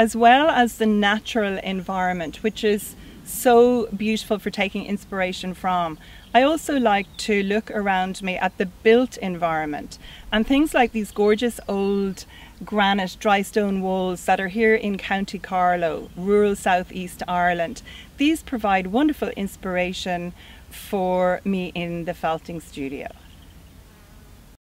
as well as the natural environment, which is so beautiful for taking inspiration from. I also like to look around me at the built environment, and things like these gorgeous old granite dry stone walls that are here in County Carlow, rural southeast Ireland. These provide wonderful inspiration for me in the felting studio.